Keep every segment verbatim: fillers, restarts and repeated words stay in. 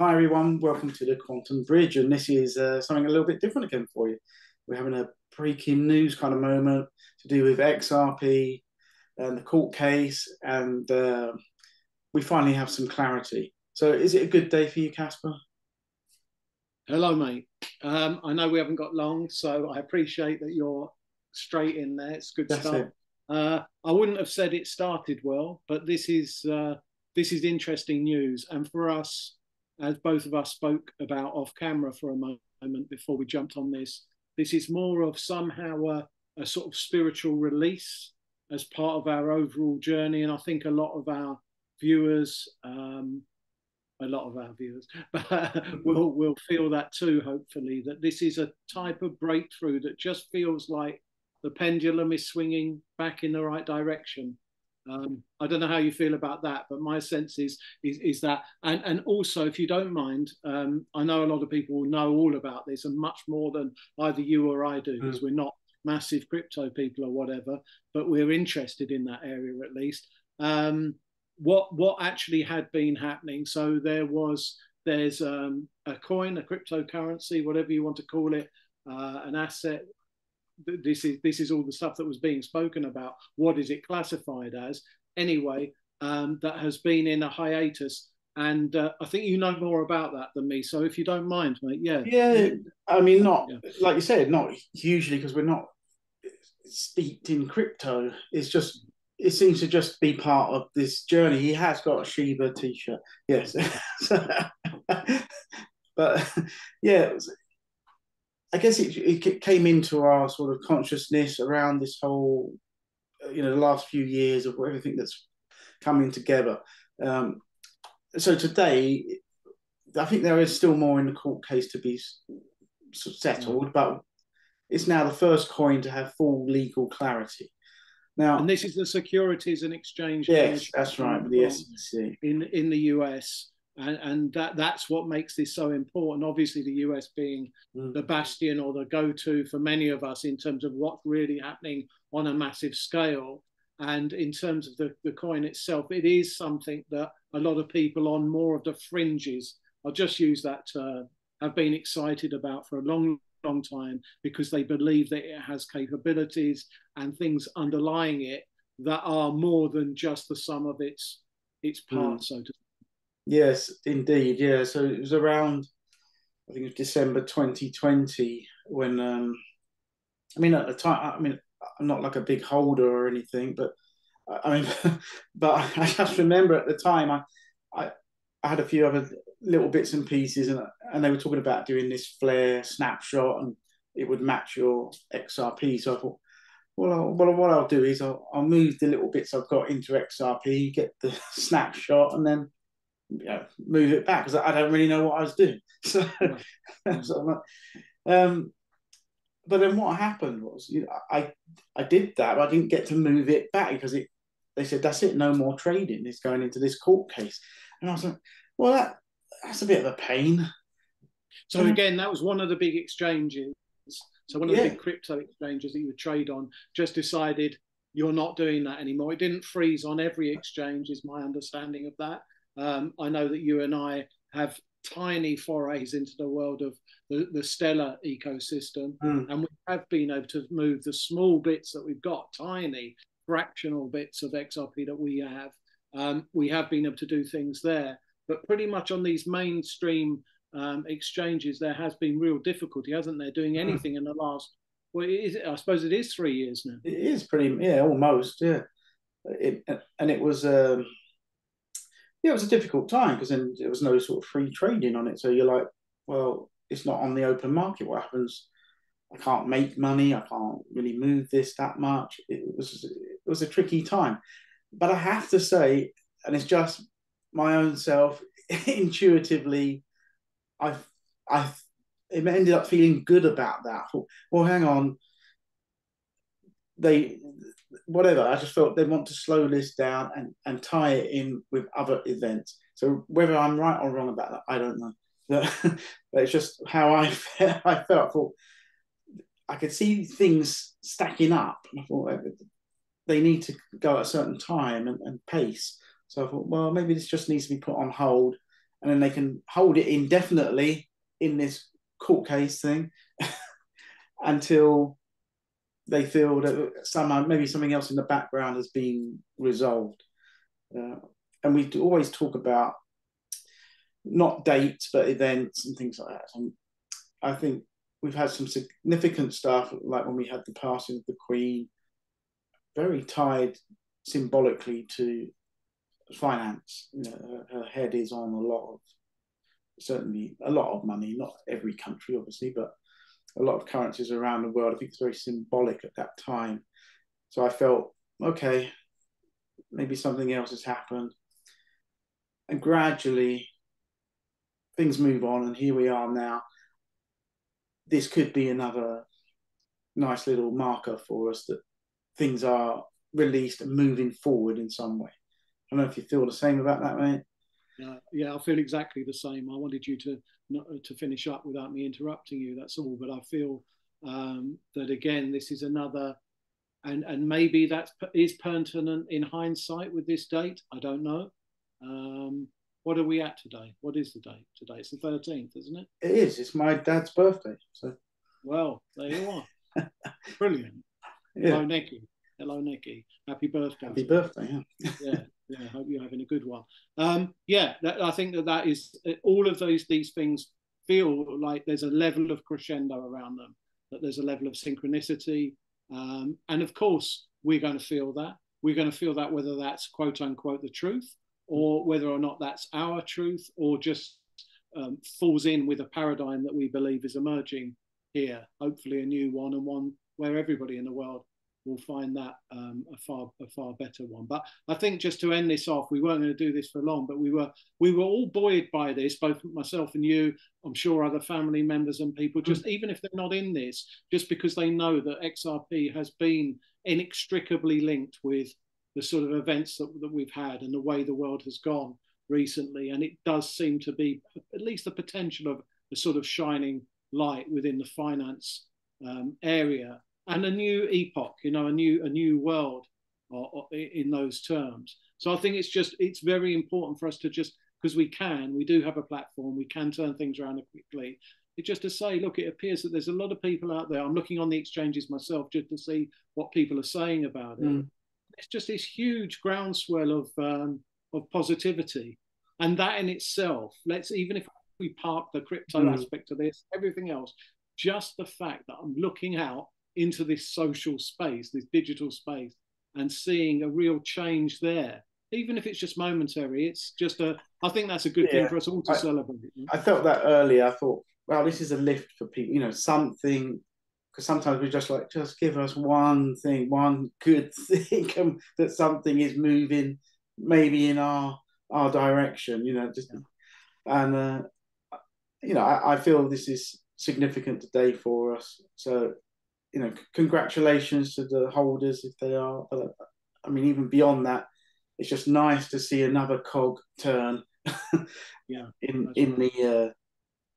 Hi everyone, welcome to the Quantum Bridge, and this is uh, something a little bit different again for you. We're having a breaking news kind of moment to do with X R P and the court case, and uh, we finally have some clarity. So is it a good day for you, Casper? Hello mate. Um, I know we haven't got long, so I appreciate that you're straight in there. It's good stuff. Uh, I wouldn't have said it started well, but this is, uh, this is interesting news, and for us, as both of us spoke about off camera for a moment before we jumped on this, this is more of somehow a, a sort of spiritual release as part of our overall journey. And I think a lot of our viewers, um, a lot of our viewers will, will feel that too, hopefully, that this is a type of breakthrough that just feels like the pendulum is swinging back in the right direction. Um, I don't know how you feel about that, but my sense is is, is that, and, and also, if you don't mind, um, I know a lot of people know all about this, and much more than either you or I do, mm. because we're not massive crypto people or whatever, but we're interested in that area at least. Um, what what actually had been happening? So there was there's um, a coin, a cryptocurrency, whatever you want to call it, uh, an asset. This is this is all the stuff that was being spoken about. What is it classified as? Anyway, um, that has been in a hiatus, and uh, I think you know more about that than me. So if you don't mind, mate, yeah, yeah. I mean, not yeah. like you said, not hugely, because we're not steeped in crypto. It's just it seems to just be part of this journey. He has got a Shiba T-shirt, yes, but yeah. I guess it, it came into our sort of consciousness around this whole, you know, the last few years of everything that's coming together. Um, so today, I think there is still more in the court case to be settled, but it's now the first coin to have full legal clarity. Now, and this is the Securities and Exchange. Yes, that's right, with the S E C. In, in the U S. And, and that, that's what makes this so important. Obviously, the U S being mm. the bastion or the go-to for many of us in terms of what's really happening on a massive scale. And in terms of the, the coin itself, it is something that a lot of people on more of the fringes, I'll just use that term, have been excited about for a long, long time, because they believe that it has capabilities and things underlying it that are more than just the sum of its, its parts, mm. so to speak. Yes, indeed. Yeah. So it was around, I think it was December twenty twenty when, um, I mean, at the time, I mean, I'm not like a big holder or anything, but I mean, but I just remember at the time, I, I, I had a few other little bits and pieces, and and they were talking about doing this Flare snapshot, and it would match your X R P. So I thought, well, I'll, well, what I'll do is I'll, I'll move the little bits I've got into X R P, get the snapshot, and then, you know, move it back, because I don't really know what I was doing. So, yeah. so like, um, but then what happened was, you know, I I did that, but I didn't get to move it back because it. They said that's it, no more trading. It's going into this court case, and I was like, well, that that's a bit of a pain. So um, again, that was one of the big exchanges. So one of yeah. the big crypto exchanges that you would trade on just decided you're not doing that anymore. It didn't freeze on every exchange, is my understanding of that. Um, I know that you and I have tiny forays into the world of the, the Stellar ecosystem, mm. and we have been able to move the small bits that we've got, tiny fractional bits of X R P that we have. Um, we have been able to do things there, but pretty much on these mainstream um, exchanges, there has been real difficulty, hasn't there, doing anything mm. in the last, well, it is, I suppose it is three years now. It is pretty, yeah, almost, yeah. It, and it was... Um... Yeah, it was a difficult time because then there was no sort of free trading on it. So you're like, well, it's not on the open market. What happens? I can't make money. I can't really move this that much. It was it was a tricky time. But I have to say, and it's just my own self, intuitively, I I it ended up feeling good about that. I thought, well, hang on. They, whatever, I just felt they want to slow this down and, and tie it in with other events. So whether I'm right or wrong about that, I don't know. But it's just how I felt. I thought I could see things stacking up. And I thought they need to go at a certain time and, and pace. So I thought, well, maybe this just needs to be put on hold and then they can hold it indefinitely in this court case thing until they feel that somehow maybe something else in the background has been resolved. Uh, and we always talk about not dates, but events and things like that. And I think we've had some significant stuff, like when we had the passing of the Queen, very tied symbolically to finance. You know, her head is on a lot of, certainly a lot of money, not every country obviously, but a lot of currencies around the world. I think it's very symbolic at that time. So I felt, okay, maybe something else has happened. And gradually things move on, and here we are now. This could be another nice little marker for us that things are released and moving forward in some way. I don't know if you feel the same about that, mate. Yeah, yeah, I feel exactly the same. I wanted you to not, to finish up without me interrupting you, that's all. But I feel um, that, again, this is another, and, and maybe that is pertinent in hindsight with this date. I don't know. Um, what are we at today? What is the date today? It's the thirteenth, isn't it? It is. It's my dad's birthday. So. Well, there you are. Brilliant. Yeah. Hello, Nicky. Hello, Nicky. Happy birthday. Happy birthday, yeah. Yeah. Yeah, I hope you're having a good one. Um, yeah, that, I think that that is, all of those, these things feel like there's a level of crescendo around them, that there's a level of synchronicity. Um, and of course, we're going to feel that. We're going to feel that whether that's quote unquote the truth, or whether or not that's our truth, or just um, falls in with a paradigm that we believe is emerging here, hopefully a new one, and one where everybody in the world we'll find that um, a far a far better one. But I think, just to end this off, we weren't going to do this for long, but we were we were all buoyed by this, both myself and you, I'm sure other family members and people, just mm. even if they're not in this, just because they know that X R P has been inextricably linked with the sort of events that, that we've had and the way the world has gone recently. And it does seem to be at least the potential of a sort of shining light within the finance um, area. And a new epoch, you know, a new a new world, or, or in those terms. So I think it's just, it's very important for us to just, because we can, we do have a platform, we can turn things around quickly. It's just to say, look, it appears that there's a lot of people out there. I'm looking on the exchanges myself just to see what people are saying about it. Mm. It's just this huge groundswell of um, of positivity, and that in itself, let's, even if we park the crypto mm. aspect of this, everything else, just the fact that I'm looking out into this social space, this digital space, and seeing a real change there. Even if it's just momentary, it's just a, I think that's a good yeah, thing for us all to I, celebrate. I felt that earlier. I thought, well, this is a lift for people, you know, something, because sometimes we're just like, just give us one thing, one good thing, that something is moving maybe in our our direction, you know, just, yeah. and, uh, you know, I, I feel this is significant today for us. So, you know, congratulations to the holders if they are. But I mean, even beyond that, it's just nice to see another cog turn. yeah, in in right. the uh,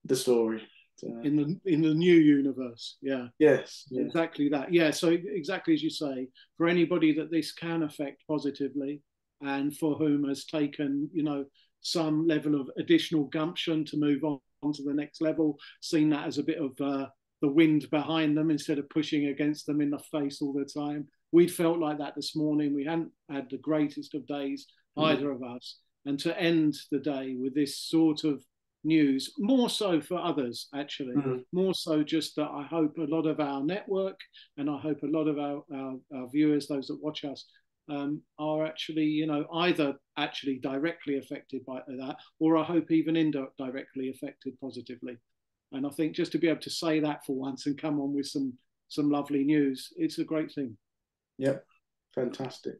the story. So, in the in the new universe. Yeah. Yes. Yeah. Exactly that. Yeah. So exactly as you say, for anybody that this can affect positively, and for whom has taken, you know, some level of additional gumption to move on, on to the next level, seeing that as a bit of Uh, the wind behind them instead of pushing against them in the face all the time. We'd felt like that this morning. We hadn't had the greatest of days, either mm. of us. And to end the day with this sort of news, more so for others, actually, mm. more so just that I hope a lot of our network, and I hope a lot of our, our, our viewers, those that watch us, um, are actually, you know, either actually directly affected by that, or I hope even indirectly affected positively. And I think just to be able to say that for once and come on with some some lovely news, it's a great thing. Yep, fantastic.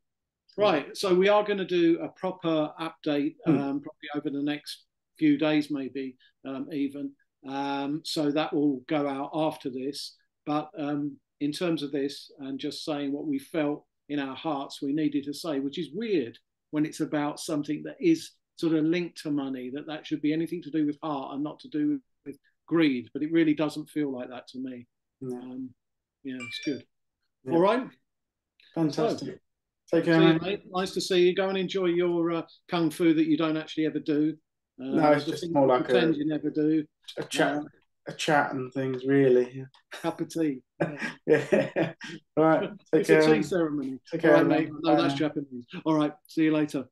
Right, so we are going to do a proper update mm. um, probably over the next few days, maybe um, even. Um, so that will go out after this. But um, in terms of this, and just saying what we felt in our hearts we needed to say, which is weird when it's about something that is sort of linked to money, that that should be anything to do with art and not to do with greed, but it really doesn't feel like that to me. No. Um, yeah, it's good. Yeah. All right. Fantastic. So, take care, mate. Nice to see you. Go and enjoy your uh, kung fu that you don't actually ever do. Um, no, it's just more like a you never do a chat, um, a chat and things really. Cup of tea. Yeah. yeah. Right. Take it's care. A tea ceremony. Okay, right, mate. No, that's Japanese. All right. See you later.